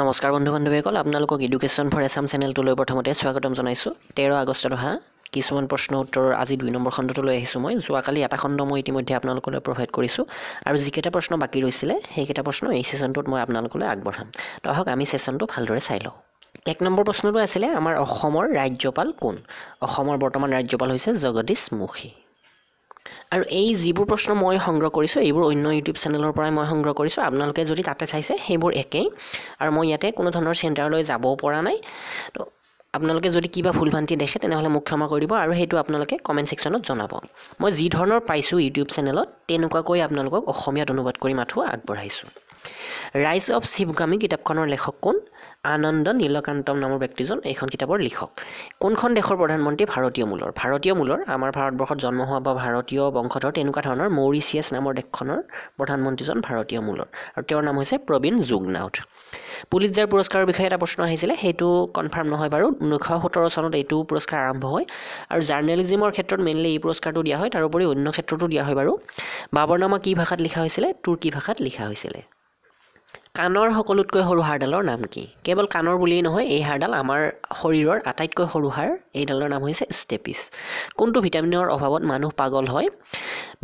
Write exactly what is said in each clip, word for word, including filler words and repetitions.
নমস্কাৰ বন্ধু বান্ধৱীসকল, আপোনালোকক এডুকেশ্যন ফৰ এছাম চেনেলটোলৈ প্ৰথমতে স্বাগতম জনাইছো। তেৰ আগষ্টৰ হা কিছুমান প্ৰশ্ন উত্তৰ আজি দুই নম্বৰ খণ্ডটোলৈ আহিছো। মই যোৱাকালি এটা খণ্ড মই ইতিমধ্যে আপোনালোকলৈ প্ৰভাইড কৰিছো আৰু যিকেইটা প্ৰশ্ন বাকী ৰৈছিলে সেইকেইটা প্ৰশ্ন এই সেশনটোত মই আপোনালোকলৈ আগবঢ়াম। তো হওক আমি সেশনটো ভালদৰে চাই লওঁ। এক নম্বৰ প্ৰশ্নটো আছিল আমাৰ অসমৰ ৰাজ্যপাল কোন? অসমৰ বৰ্তমান ৰাজ্যপাল হৈছে জগদীশ মুখী। আৰু এই যিবোৰ প্ৰশ্ন মই সংগ্ৰহ কৰিছো এইবোৰ অন্য ইউটিউব চেনেলৰ পৰা মই সংগ্ৰহ কৰিছো। আপোনালোকে যদি তাতে চাইছে সেইবোৰ একেই আৰু মই ইয়াতে কোনো ধৰণৰ চেণ্টাৰলৈ যাব পৰা নাই। তো আপোনালোকে যদি কিবা ভুলভ্ৰান্তি দেখে তেনেহলে মোক ক্ষমা কৰিব আৰু হেতু আপোনালোকে কমেন্ট সেকশনত জনাব। মই যি ধৰণৰ পাইছো ইউটিউব চেনেলত তেনেকুৱাকৈ আপোনালোকক অসমীয়াত অনুবাদ কৰি মাথো আগবঢ়াইছো। ৰাইজ অফ শিৱগামী কিতাপখনৰ লেখক কোন? আনন্দ নীলকান্তম নামৰ ব্যক্তিজন এইখন কিতাপৰ লিখক। কোনখন দেশৰ প্ৰধানমন্ত্ৰী ভাৰতীয় মূলৰ? ভাৰতীয় মূলৰ আমাৰ ভাৰতবৰ্ষত জন্ম হোৱা বা ভাৰতীয় বংশধৰ তেনেকুৱা ধৰণৰ মৰিচিয়াছ নামৰ দেশখনৰ প্ৰধানমন্ত্ৰীজন ভাৰতীয় মূলৰ আৰু তেওঁৰ নাম হৈছে প্ৰবীণ জুগনাউথ। পুলিৎজাৰ পুৰস্কাৰৰ বিষয়ে এটা প্ৰশ্ন আহিছিলে, সেইটো কনফাৰ্ম নহয় বাৰু। ঊনৈছশ সোতৰ চনত এইটো পুৰস্কাৰ আৰম্ভ হয় আৰু জাৰ্ণেলিজিমৰ ক্ষেত্ৰত মেইনলি এই পুৰস্কাৰটো দিয়া হয়। তাৰোপৰি অন্য ক্ষেত্ৰতো দিয়া হয় বাৰু। বাবৰনামা কি ভাষাত লিখা হৈছিলে? তুৰ্কী ভাষাত লিখা হৈছিলে। কাণৰ সকলোতকৈ সৰু হাড়ডালৰ নাম কি? কেৱল কাণৰ বুলিয়েই নহয়, এই হাড়ডাল আমাৰ শৰীৰৰ আটাইতকৈ সৰু হাড়, এইডালৰ নাম হৈছে ষ্টেপিছ। কোনটো ভিটামিনৰ অভাৱত মানুহ পাগল হয়?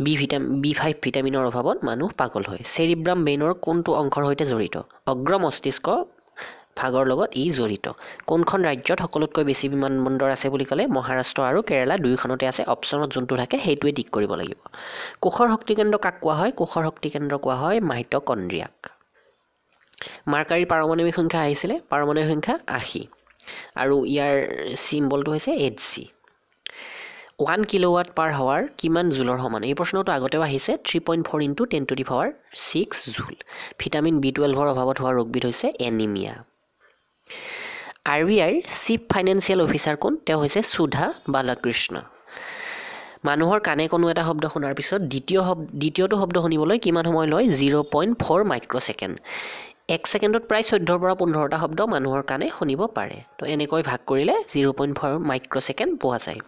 বি ভিটামিন বি ফাইভ ভিটামিনৰ অভাৱত মানুহ পাগল হয়। চেৰিব্ৰাম ব্ৰেইনৰ কোনটো অংশৰ সৈতে জড়িত? অগ্ৰ মস্তিষ্ক ভাগৰ লগত ই জড়িত। কোনখন ৰাজ্যত সকলোতকৈ বেছি বিমানবন্দৰ আছে বুলি ক'লে? মহাৰাষ্ট্ৰ আৰু কেৰালা দুয়োখনতে আছে। অপশ্যনত যোনটো থাকে সেইটোৱে ঠিক কৰিব লাগিব। কোষৰ শক্তিকেন্দ্ৰ কাক কোৱা হয়? কোষৰ শক্তিকেন্দ্ৰ কোৱা হয় মাইটকণ্ড্ৰিয়াক। মাৰ্কাৰীৰ পাৰমাণৱিক সংখ্যা আহিছিলে, পাৰমাণৱিক সংখ্যা আশী আৰু ইয়াৰ চিম্বলটো হৈছে eight G. One kilowatt per hour কিমান জুলৰ সমান? এই প্ৰশ্নটো আগতেও আহিছে। Three point four into ten to the power six joule. Vitamin B টুৱেলভৰ অভাৱত হোৱা ৰোগবিধ হৈছে এনিমিয়া। আৰ বি আইৰ চিফ ফাইনেন্সিয়েল অফিচাৰ কোন? তেওঁ হৈছে সুধা বালাকৃষ্ণ। মানুহৰ কাণে কোনো এটা শব্দ শুনাৰ পিছত দ্বিতীয় শব্দ দ্বিতীয়টো শব্দ শুনিবলৈ কিমান সময় লয়? Zero' point four microsecond. এক ছেকেণ্ডত প্ৰায় চৈধ্যৰ পৰা পোন্ধৰটা শব্দ মানুহৰ কাণে শুনিব পাৰে। তো এনেকৈ ভাগ কৰিলে জিৰ' পইণ্ট ফ'ৰ মাইক্ৰ'ছেকেণ্ড পোৱা যায়।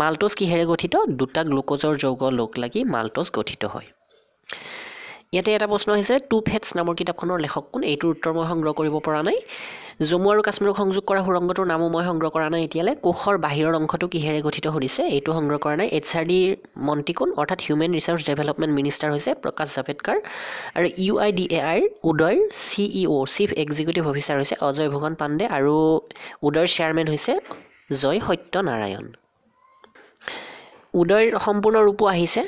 মাল্ট'জ কিহেৰে গঠিত? দুটা গ্লুক'জৰ যৌগ লগ লাগি মাল্ট'জ গঠিত হয়। ইয়াতে এটা প্ৰশ্ন হৈছে টু ফেটছ নামৰ কিতাপখনৰ লেখক কোন? এইটোৰ উত্তৰ মই সংগ্ৰহ কৰিব পৰা নাই। জম্মু আৰু কাশ্মীৰক সংযোগ কৰা সুৰংগটোৰ নামো মই সংগ্ৰহ কৰা নাই এতিয়ালৈ। কোষৰ বাহিৰৰ অংশটো কিহেৰে গঠিত সুধিছে, এইটো সংগ্ৰহ কৰা নাই। এইচ আৰ ডিৰ মন্ত্ৰী কোন? অৰ্থাৎ হিউমেন ৰিচাৰ্চ ডেভেলপমেণ্ট মিনিষ্টাৰ হৈছে প্ৰকাশ জাভেদকাৰ আৰু ইউ আই ডি এ আইৰ উদয়ৰ C E O' chief executive officer হৈছে অজয় ভূষণ পাণ্ডে আৰু উদয়ৰ চেয়াৰমেন হৈছে জয় সত্যনাৰায়ণ। উদয়ৰ সম্পূৰ্ণ ৰূপো আহিছে।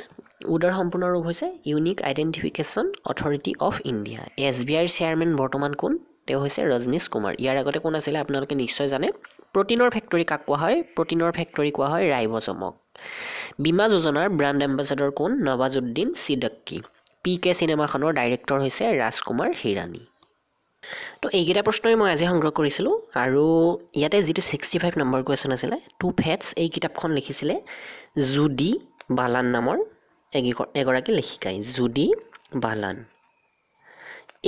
উদয়ৰ সম্পূৰ্ণ ৰূপ হৈছে unique identification authority of India. S B আইৰ চেয়াৰমেন বৰ্তমান কোন? তেওঁ হৈছে ৰজনীশ কুমাৰ। ইয়াৰ আগতে কোন আছিলে আপোনালোকে নিশ্চয় জানে। প্ৰটিনৰ ফেক্টৰী কাক কোৱা হয়? প্ৰটিনৰ ফেক্টৰী কোৱা হয় ৰাইব'জমক। বীমা যোজনাৰ ব্ৰাণ্ড এম্বেচাডৰ কোন? নৱাজুদ্দিন ছিদ্দিকী। পি কে চিনেমাখনৰ ডাইৰেক্টৰ হৈছে ৰাজকুমাৰ হিৰাণী। তো এইকেইটা প্ৰশ্নই মই আজি সংগ্ৰহ কৰিছিলোঁ আৰু ইয়াতে যিটো ছিক্সটি ফাইভ নম্বৰ কুৱেশ্যন আছিলে, টু ফেটছ এই কিতাপখন লিখিছিলে জুডি বালান নামৰ এগৰাকী লেখিকাই। জুডি বালান।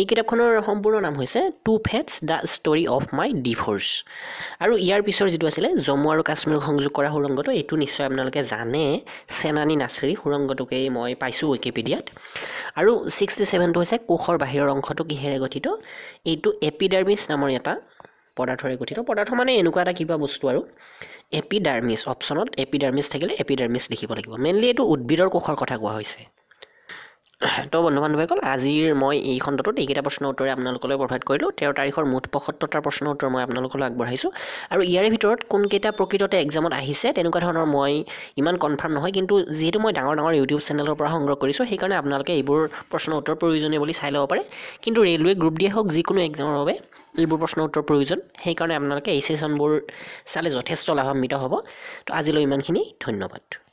এই কিতাপখনৰ সম্পূৰ্ণ নাম হৈছে two fates the story of my divorce. আৰু ইয়াৰ পিছৰ যিটো আছিলে জম্মু আৰু কাশ্মীৰক সংযোগ কৰা সুৰংগটো, এইটো নিশ্চয় আপোনালোকে জানে। চেনানী নাচৰি সুৰংগটোকেই মই পাইছোঁ উইকিপিডিয়াত। আৰু ছিক্সটি ছেভেনটো হৈছে কোষৰ বাহিৰৰ অংশটো কিহেৰে গঠিত? এইটো এপিডাৰ্মিছ নামৰ এটা পদাৰ্থৰে গঠিত। পদাৰ্থ মানে এনেকুৱা এটা কিবা বস্তু আৰু। এপিডাৰ্মিছ, অপশ্যনত এপিডাৰ্মিছ থাকিলে এপিডাৰ্মিছ লিখিব লাগিব। মেইনলি এইটো উদ্ভিদৰ কোষৰ কথা কোৱা হৈছে। তো বন্ধু বান্ধৱীসকল, আজিৰ মই এই খণ্ডটোত এইকেইটা প্ৰশ্ন উত্তৰে আপোনালোকলৈ প্ৰভাইড কৰিলোঁ। তেৰ তাৰিখৰ মুঠ পঁয়সত্তৰটা প্ৰশ্ন উত্তৰ মই আপোনালোকলৈ আগবঢ়াইছোঁ আৰু ইয়াৰে ভিতৰত কোনকেইটা প্ৰকৃততে এক্সামত আহিছে তেনেকুৱা ধৰণৰ মই ইমান কনফাৰ্ম নহয়, কিন্তু যিহেতু মই ডাঙৰ ডাঙৰ ইউটিউব চেনেলৰ পৰা সংগ্ৰহ কৰিছোঁ সেইকাৰণে আপোনালোকে এইবোৰ প্ৰশ্ন উত্তৰ প্ৰয়োজনীয় বুলি চাই ল'ব পাৰে। কিন্তু ৰেলৱে গ্ৰুপ দিয়ে হওক যিকোনো এক্সামৰ বাবে এইবোৰ প্ৰশ্ন উত্তৰ প্ৰয়োজন, সেইকাৰণে আপোনালোকে এই ছেশ্যনবোৰ চালে যথেষ্ট লাভান্বিত হ'ব। তো আজিলৈ ইমানখিনি, ধন্যবাদ।